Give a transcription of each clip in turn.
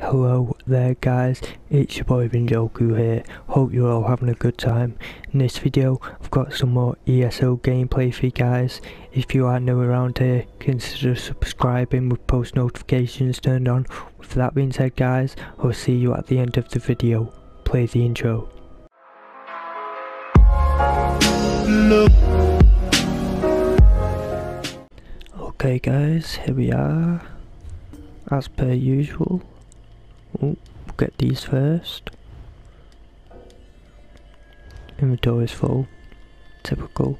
Hello there guys, it's your boy Rinjoku here. Hope you're all having a good time. In this video I've got some more ESO gameplay for you guys. If you are new around here, consider subscribing with post notifications turned on. With that being said guys, I'll see you at the end of the video. Play the intro. Okay guys, here we are as per usual. We'll get these first. Inventory is full. Typical.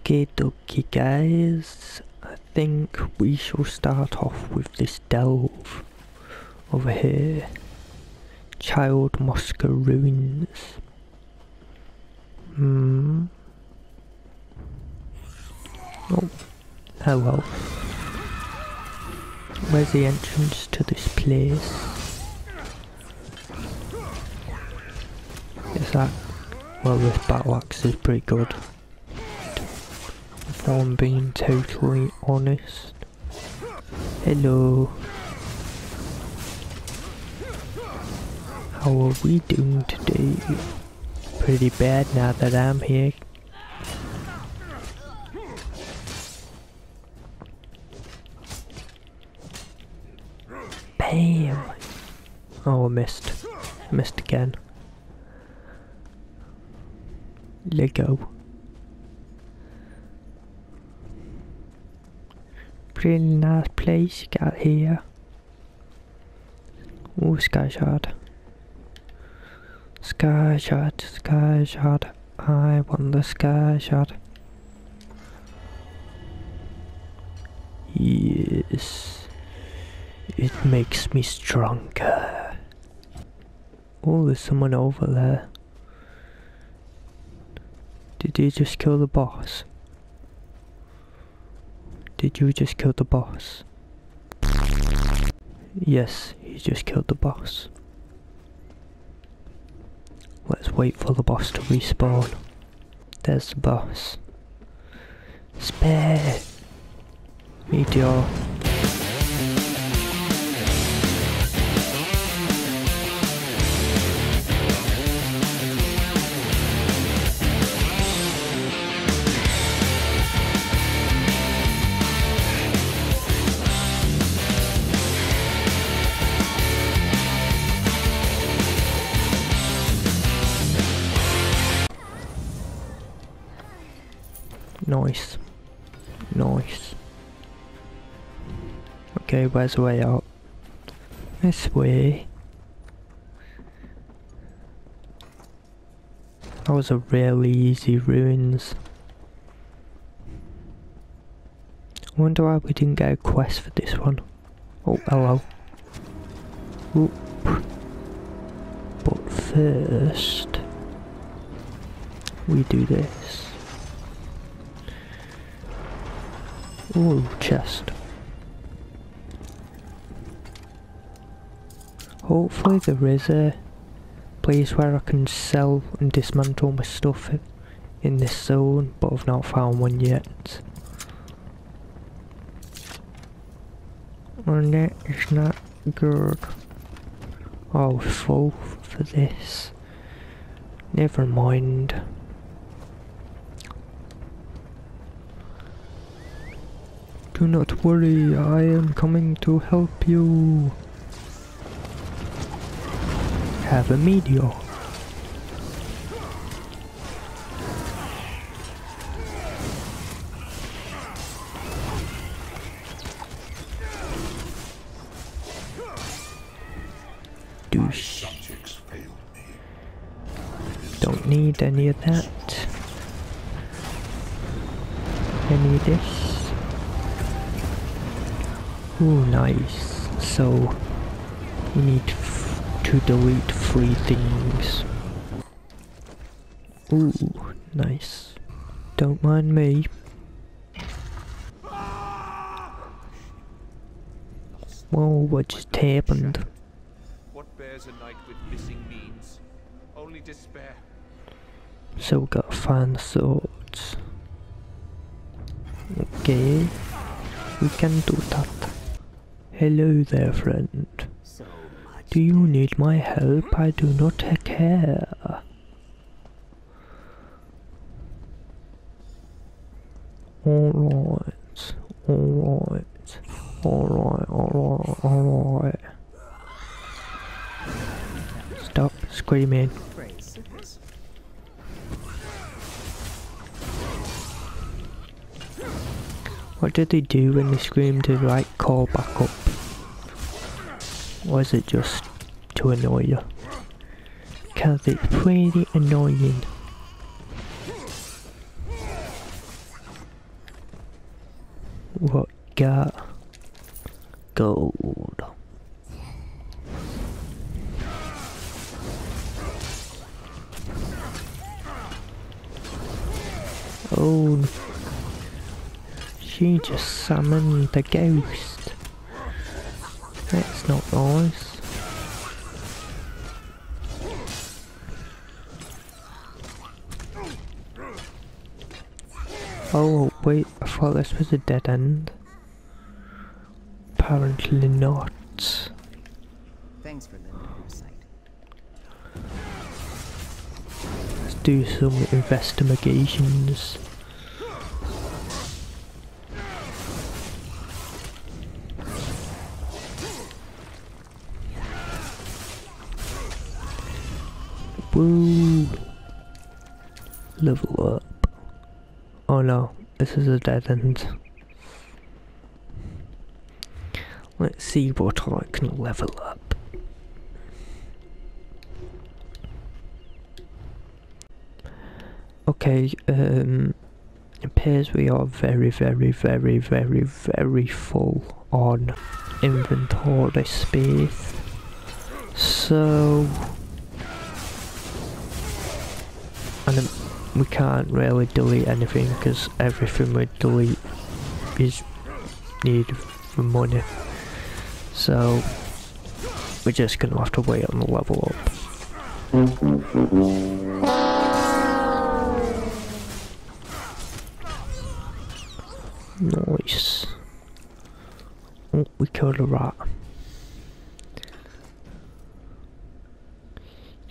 Okay, dokie guys. I think we shall start off with this delve over here. Child Mosca Ruins. Oh. Oh well. Where's the entrance to this place? Is that... well, this battle axe is pretty good, if I'm being totally honest. Hello. How are we doing today? Pretty bad now that I'm here. Bam! Oh, I missed. Missed again. Lego. Pretty nice place you got here. Ooh, sky shard. Sky shard, sky shard. I want the sky shard. Yes. It makes me stronger. Oh, there's someone over there. Did you just kill the boss? Did you just kill the boss? Yes, you just killed the boss. Let's wait for the boss to respawn. There's the boss. Spare! Meteor. Nice. Nice. Okay, where's the way out? This way. That was a really easy ruins. I wonder why we didn't get a quest for this one. Oh, hello. Oop. But first, we do this. Ooh, chest. Hopefully there is a place where I can sell and dismantle my stuff in this zone, but I've not found one yet. And that is not good. Oh, full for this. Never mind. Do not worry, I am coming to help you. Have a meteor. Douche. Don't need any of that. Any of this. Ooh, nice. So, we need to delete three things. Ooh, nice. Don't mind me. Whoa, what just happened? What bears a night with missing means? Only despair. So we gotta find the swords. Okay, we can do that. Hello there, friend. Do you need my help? I do not care. Alright, alright, alright, alright, alright. Stop screaming. What did they do when they screamed to like call back up? Or is it just to annoy you? Cause it's pretty annoying. What got? Gold. Oh, she just summoned the ghost. That's not nice. Oh wait, I thought this was a dead end. Apparently not. Thanks for lending your sight. Let's do some investigations. Woo! Level up. Oh no, this is a dead end. Let's see what I can level up. Okay, it appears we are very full on inventory space. So... and we can't really delete anything because everything we delete is needed for money, so we're just gonna have to wait on the level up. Nice. Oh, we killed a rat.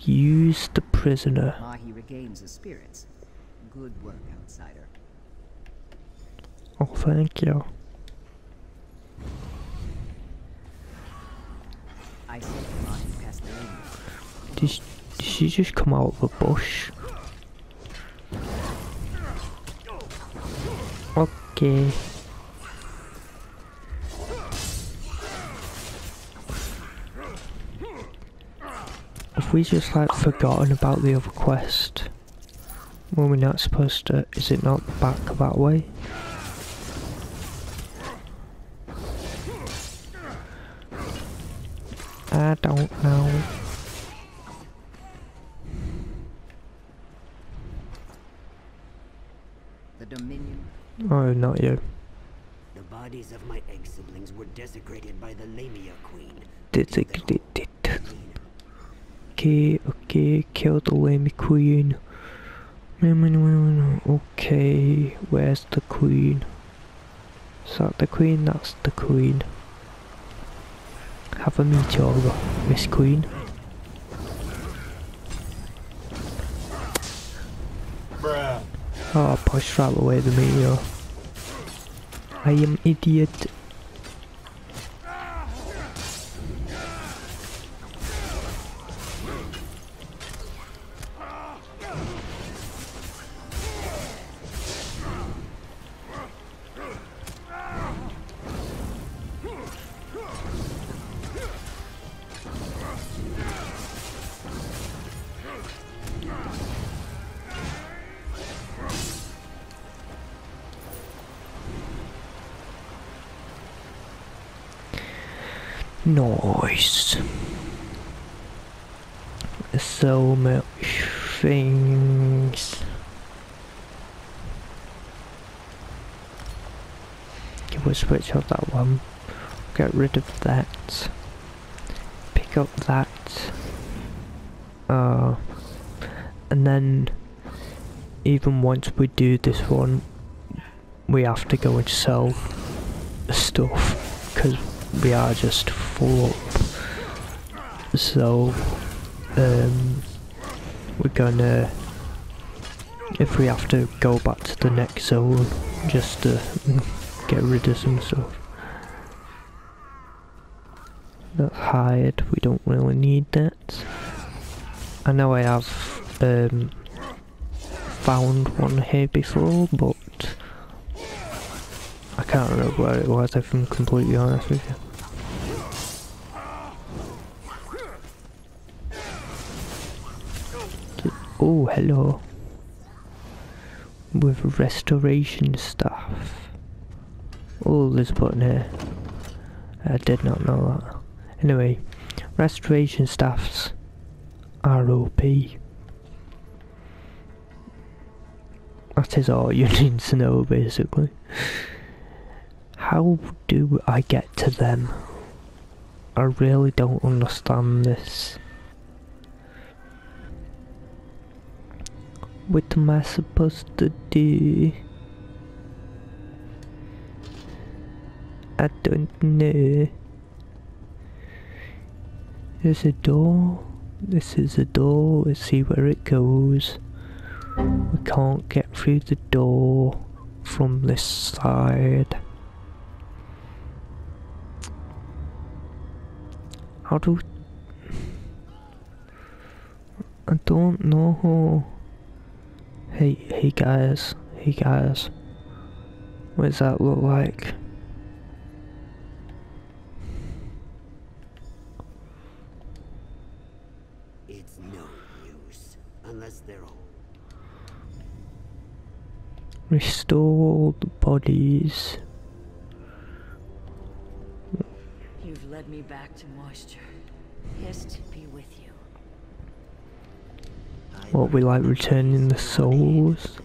Use the prisoner. Ah, he regains his spirits. Good work, outsider. Oh, thank you. I said past the room. Did she just come out of a bush? Okay. Have we just like forgotten about the other quest? Were we not supposed to? Is it not back that way? I don't know. The Dominion. Oh, not you. The bodies of my egg siblings were desecrated by the Lamia Queen. Desecrated. Okay, okay, kill the Lamia Queen. Okay, where's the Queen? Is that the Queen? That's the Queen. Have a meeting, Miss Queen. Bruh. Oh, push right away the meteor. I am idiot. Nice. So much things. Okay, we'll switch off that one. Get rid of that. Pick up that. And then, even once we do this one, we have to go and sell the stuff because we are just full. So we're gonna, if we have to go back to the next zone just to get rid of some stuff. That hide, we don't really need that. I know I have found one here before, but I can't remember where it was, if I'm completely honest with you. Oh, hello. With restoration staff. Oh, there's a button here. I did not know that. Anyway, restoration staffs are OP. That is all you need to know, basically. How do I get to them? I really don't understand this. What am I supposed to do? I don't know. There's a door. This is a door. Let's see where it goes. We can't get through the door from this side. How do... I don't know. Hey guys. What does that look like? It's no use unless they're all. Restore the bodies. You've led me back to moisture. Hist be with you. What, we like returning the souls?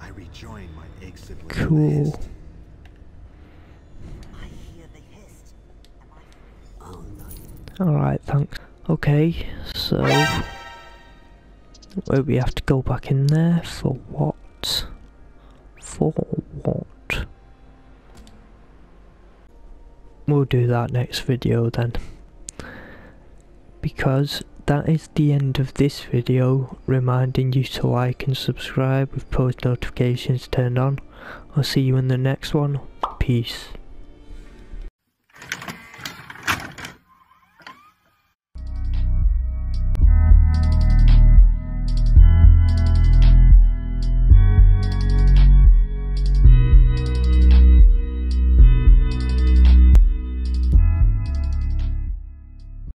I rejoin my egg sibling. Cool. I hear the hist. Oh no. Alright, thanks. Okay, so well, we have to go back in there for what? For what? We'll do that next video then. Because that is the end of this video, reminding you to like and subscribe with post notifications turned on. I'll see you in the next one. Peace.